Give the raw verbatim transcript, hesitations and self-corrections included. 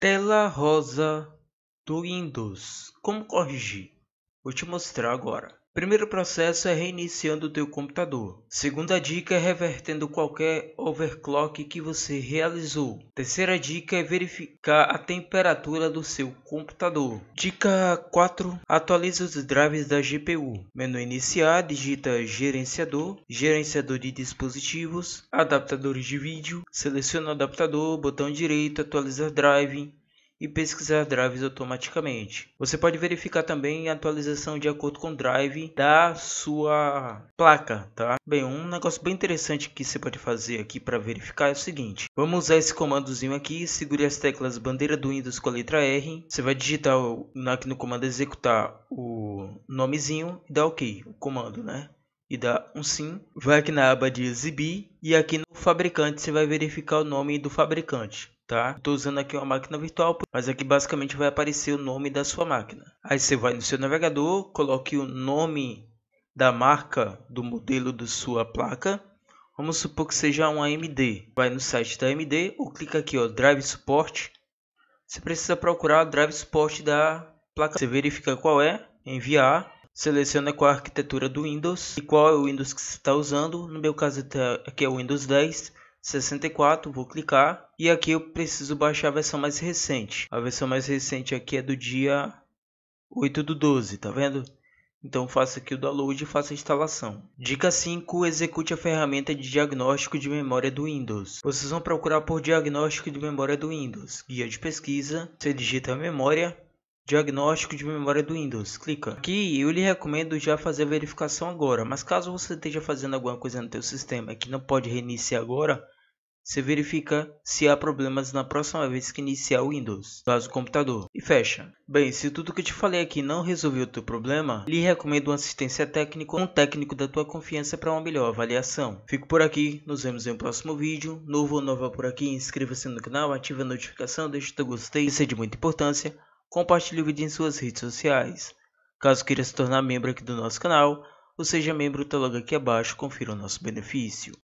Tela rosa do Windows. Como corrigir? Vou te mostrar agora. Primeiro processo é reiniciando o teu computador. Segunda dica é revertendo qualquer overclock que você realizou. Terceira dica é verificar a temperatura do seu computador. Dica quatro. Atualize os drives da G P U. Menu iniciar, digita gerenciador, gerenciador de dispositivos, adaptadores de vídeo. Seleciona o adaptador, botão direito, atualizar drive e pesquisar drives automaticamente. Você pode verificar também a atualização de acordo com o drive da sua placa, tá? Bem, um negócio bem interessante que você pode fazer aqui para verificar é o seguinte. Vamos usar esse comandozinho aqui, segure as teclas bandeira do Windows com a letra R. Você vai digitar o, aqui no comando executar o nomezinho e dá OK, o comando, né? E dá um sim. Vai aqui na aba de exibir e aqui no fabricante você vai verificar o nome do fabricante. Tá? Estou usando aqui uma máquina virtual, mas aqui basicamente vai aparecer o nome da sua máquina. Aí você vai no seu navegador, coloque o nome da marca do modelo da sua placa. Vamos supor que seja uma A M D. Vai no site da A M D ou clica aqui, ó, Drive Support. Você precisa procurar o Drive Support da placa. Você verifica qual é, enviar. Seleciona qual a arquitetura do Windows e qual é o Windows que você está usando. No meu caso aqui é o Windows dez sessenta e quatro, vou clicar e aqui eu preciso baixar a versão mais recente. A versão mais recente aqui é do dia oito do doze, tá vendo? Então faça aqui o download e faça a instalação. Dica cinco, execute a ferramenta de diagnóstico de memória do Windows. Vocês vão procurar por diagnóstico de memória do Windows, guia de pesquisa, você digita memória, diagnóstico de memória do Windows, clica. Aqui eu lhe recomendo já fazer a verificação agora, mas caso você esteja fazendo alguma coisa no teu sistema que não pode reiniciar agora, você verifica se há problemas na próxima vez que iniciar o Windows, caso o computador, e fecha. Bem, se tudo que eu te falei aqui não resolveu o teu problema, lhe recomendo uma assistência técnica ou um técnico da tua confiança para uma melhor avaliação. Fico por aqui, nos vemos em um próximo vídeo, novo ou nova por aqui, inscreva-se no canal, ative a notificação, deixe o teu gostei, isso é de muita importância. Compartilhe o vídeo em suas redes sociais. Caso queira se tornar membro aqui do nosso canal, ou seja membro, tá logo aqui abaixo, confira o nosso benefício.